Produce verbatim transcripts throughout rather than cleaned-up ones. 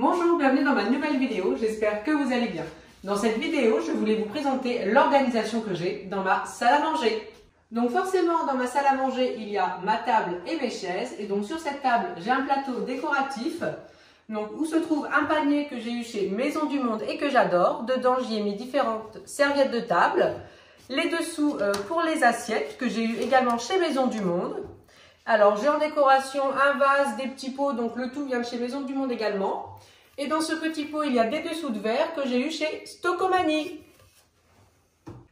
Bonjour, bienvenue dans ma nouvelle vidéo, j'espère que vous allez bien. Dans cette vidéo, je voulais vous présenter l'organisation que j'ai dans ma salle à manger. Donc forcément, dans ma salle à manger, il y a ma table et mes chaises. Et donc sur cette table, j'ai un plateau décoratif donc, où se trouve un panier que j'ai eu chez Maisons du Monde et que j'adore. Dedans, j'y ai mis différentes serviettes de table. Les dessous euh, pour les assiettes que j'ai eu également chez Maisons du Monde. Alors j'ai en décoration un vase, des petits pots, donc le tout vient de chez Maisons du Monde également. Et dans ce petit pot, il y a des dessous de verre que j'ai eu chez Stokomani.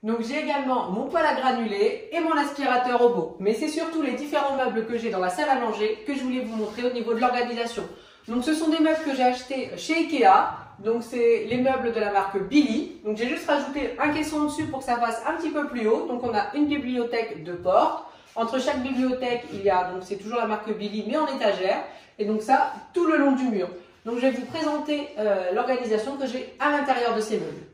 Donc j'ai également mon poêle à granulés et mon aspirateur robot. Mais c'est surtout les différents meubles que j'ai dans la salle à manger que je voulais vous montrer au niveau de l'organisation. Donc ce sont des meubles que j'ai achetés chez IKEA. Donc c'est les meubles de la marque Billy. Donc j'ai juste rajouté un caisson dessus pour que ça fasse un petit peu plus haut. Donc on a une bibliothèque de porte. Entre chaque bibliothèque, il y a, donc c'est toujours la marque Billy, mais en étagère. Et donc ça, tout le long du mur. Donc je vais vous présenter euh, l'organisation que j'ai à l'intérieur de ces meubles.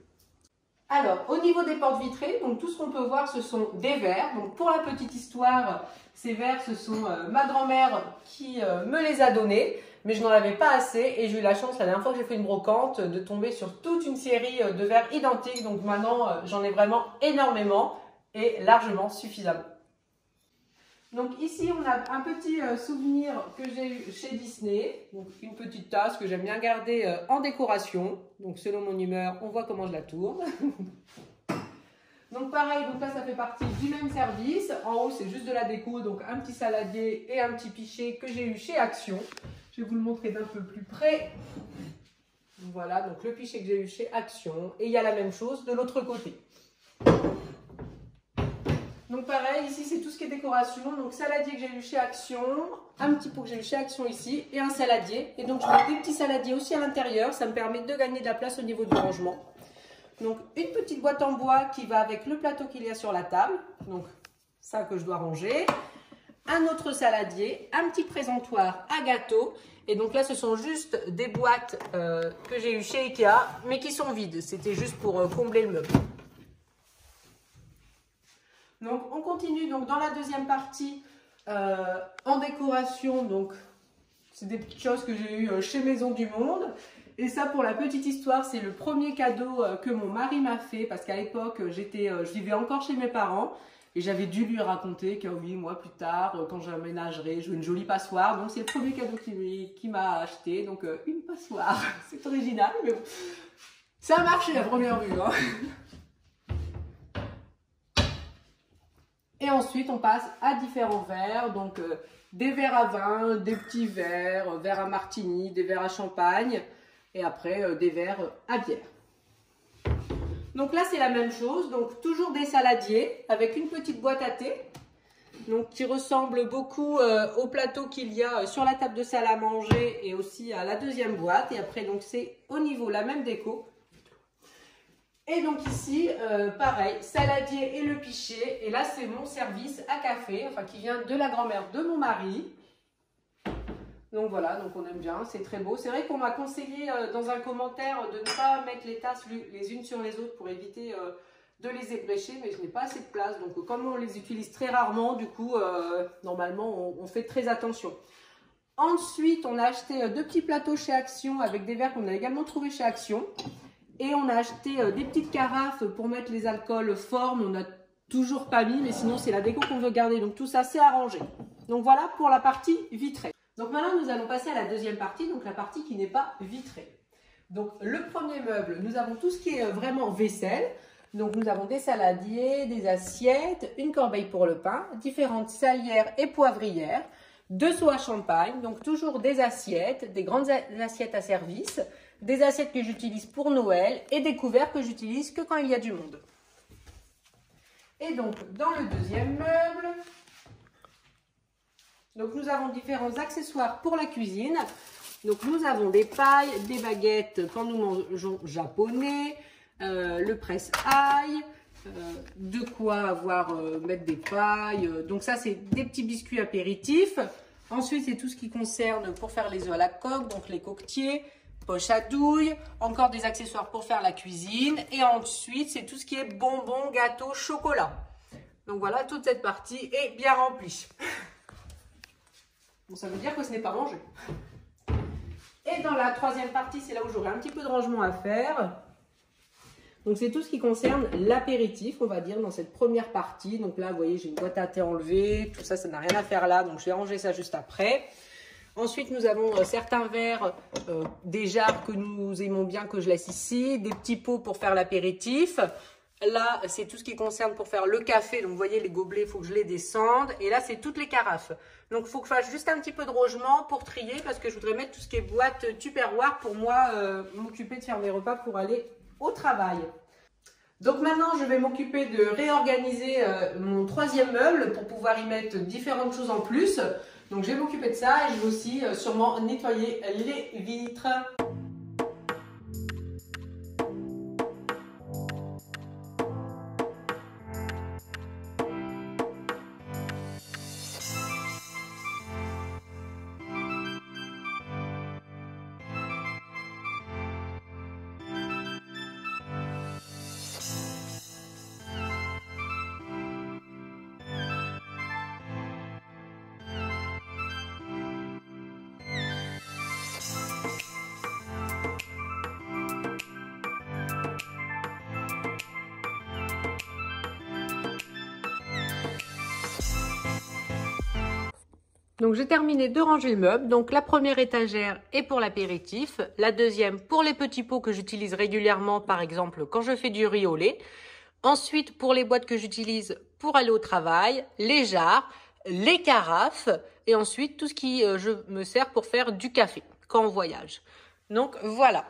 Alors, au niveau des portes vitrées, donc tout ce qu'on peut voir, ce sont des verres. Donc pour la petite histoire, ces verres, ce sont euh, ma grand-mère qui euh, me les a donnés. Mais je n'en avais pas assez et j'ai eu la chance, la dernière fois que j'ai fait une brocante, de tomber sur toute une série de verres identiques. Donc maintenant, euh, j'en ai vraiment énormément et largement suffisamment. Donc ici, on a un petit souvenir que j'ai eu chez Disney. Donc une petite tasse que j'aime bien garder en décoration. Donc selon mon humeur, on voit comment je la tourne. Donc pareil, donc là ça fait partie du même service. En haut, c'est juste de la déco, donc un petit saladier et un petit pichet que j'ai eu chez Action. Je vais vous le montrer d'un peu plus près. Voilà, donc le pichet que j'ai eu chez Action. Et il y a la même chose de l'autre côté. Donc pareil, ici c'est tout ce qui est décoration, donc saladier que j'ai eu chez Action, un petit pot que j'ai eu chez Action ici, et un saladier. Et donc je mets des petits saladiers aussi à l'intérieur, ça me permet de gagner de la place au niveau du rangement. Donc une petite boîte en bois qui va avec le plateau qu'il y a sur la table, donc ça que je dois ranger. Un autre saladier, un petit présentoir à gâteau. Et donc là ce sont juste des boîtes euh, que j'ai eues chez IKEA, mais qui sont vides, c'était juste pour euh, combler le meuble. Donc on continue donc dans la deuxième partie euh, en décoration, donc c'est des petites choses que j'ai eues chez Maisons du Monde. Et ça, pour la petite histoire, c'est le premier cadeau que mon mari m'a fait parce qu'à l'époque j'étais, je vivais encore chez mes parents et j'avais dû lui raconter que oui, moi plus tard quand j'aménagerai, je veux une jolie passoire. Donc c'est le premier cadeau qu'il qui m'a acheté, donc une passoire, c'est original mais bon, ça a marché à première vue hein. Et ensuite, on passe à différents verres, donc euh, des verres à vin, des petits verres, verres à martini, des verres à champagne et après euh, des verres à bière. Donc là, c'est la même chose, donc toujours des saladiers avec une petite boîte à thé donc, qui ressemble beaucoup euh, au plateau qu'il y a sur la table de salle à manger et aussi à la deuxième boîte. Et après, donc c'est au niveau la même déco. Et donc ici, euh, pareil, saladier et le pichet. Et là, c'est mon service à café, enfin qui vient de la grand-mère de mon mari. Donc voilà, donc on aime bien, c'est très beau. C'est vrai qu'on m'a conseillé euh, dans un commentaire de ne pas mettre les tasses les unes sur les autres pour éviter euh, de les ébrécher, mais je n'ai pas assez de place. Donc comme on les utilise très rarement, du coup, euh, normalement, on, on fait très attention. Ensuite, on a acheté deux petits plateaux chez Action avec des verres qu'on a également trouvés chez Action. Et on a acheté des petites carafes pour mettre les alcools forts, mais on n'a toujours pas mis, mais sinon c'est la déco qu'on veut garder. Donc tout ça c'est arrangé. Donc voilà pour la partie vitrée. Donc maintenant nous allons passer à la deuxième partie, donc la partie qui n'est pas vitrée. Donc le premier meuble, nous avons tout ce qui est vraiment vaisselle. Donc nous avons des saladiers, des assiettes, une corbeille pour le pain, différentes salières et poivrières, deux seaux à champagne, donc toujours des assiettes, des grandes assiettes à service, des assiettes que j'utilise pour Noël et des couverts que j'utilise que quand il y a du monde. Et donc, dans le deuxième meuble, donc nous avons différents accessoires pour la cuisine. Donc, nous avons des pailles, des baguettes quand nous mangeons japonais, euh, le presse-ail, euh, de quoi avoir euh, mettre des pailles. Donc ça, c'est des petits biscuits apéritifs. Ensuite, c'est tout ce qui concerne pour faire les œufs à la coque, donc les coquetiers, poche à douille, encore des accessoires pour faire la cuisine. Et ensuite, c'est tout ce qui est bonbons, gâteaux, chocolat. Donc voilà, toute cette partie est bien remplie. Bon, ça veut dire que ce n'est pas mangé. Et dans la troisième partie, c'est là où j'aurai un petit peu de rangement à faire. Donc c'est tout ce qui concerne l'apéritif, on va dire, dans cette première partie. Donc là, vous voyez, j'ai une boîte à thé enlevée, tout ça, ça n'a rien à faire là, donc je vais ranger ça juste après. Ensuite, nous avons euh, certains verres, euh, des jarres que nous aimons bien, que je laisse ici, des petits pots pour faire l'apéritif. Là, c'est tout ce qui concerne pour faire le café. Donc, vous voyez, les gobelets, il faut que je les descende. Et là, c'est toutes les carafes. Donc, il faut que je fasse juste un petit peu de rangement pour trier parce que je voudrais mettre tout ce qui est boîte Tupperware pour moi euh, m'occuper de faire mes repas pour aller au travail. Donc, maintenant, je vais m'occuper de réorganiser euh, mon troisième meuble pour pouvoir y mettre différentes choses en plus. Donc, je vais m'occuper de ça et je vais aussi euh, sûrement nettoyer les vitres. Donc j'ai terminé de ranger le meuble. Donc la première étagère est pour l'apéritif, la deuxième pour les petits pots que j'utilise régulièrement, par exemple quand je fais du riz au lait. Ensuite pour les boîtes que j'utilise pour aller au travail, les jarres, les carafes et ensuite tout ce qui euh, je me sers pour faire du café quand on voyage. Donc voilà.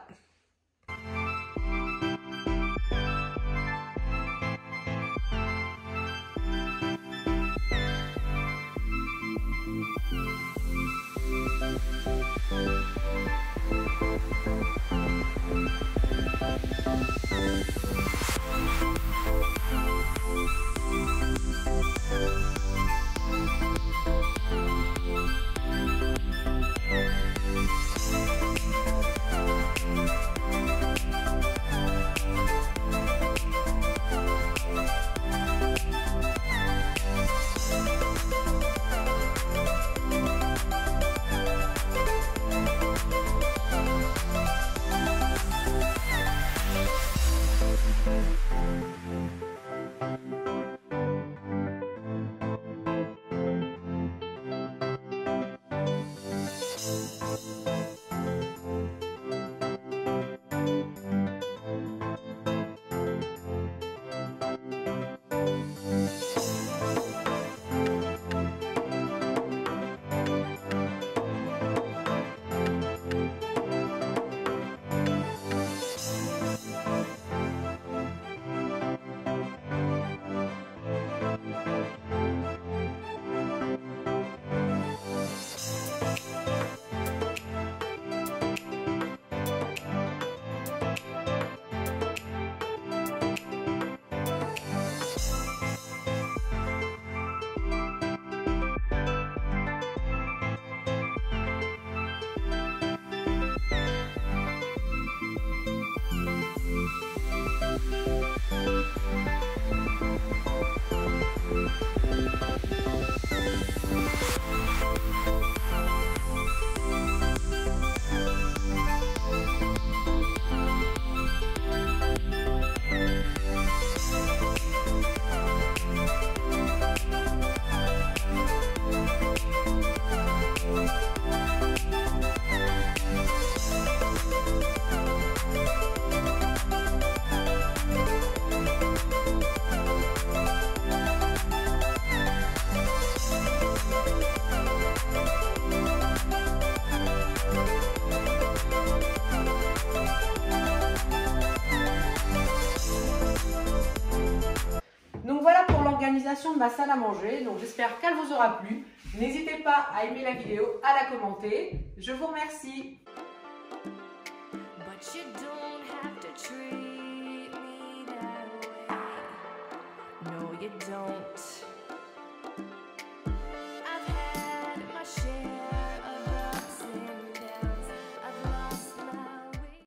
De ma salle à manger, donc j'espère qu'elle vous aura plu. N'hésitez pas à aimer la vidéo, à la commenter. Je vous remercie.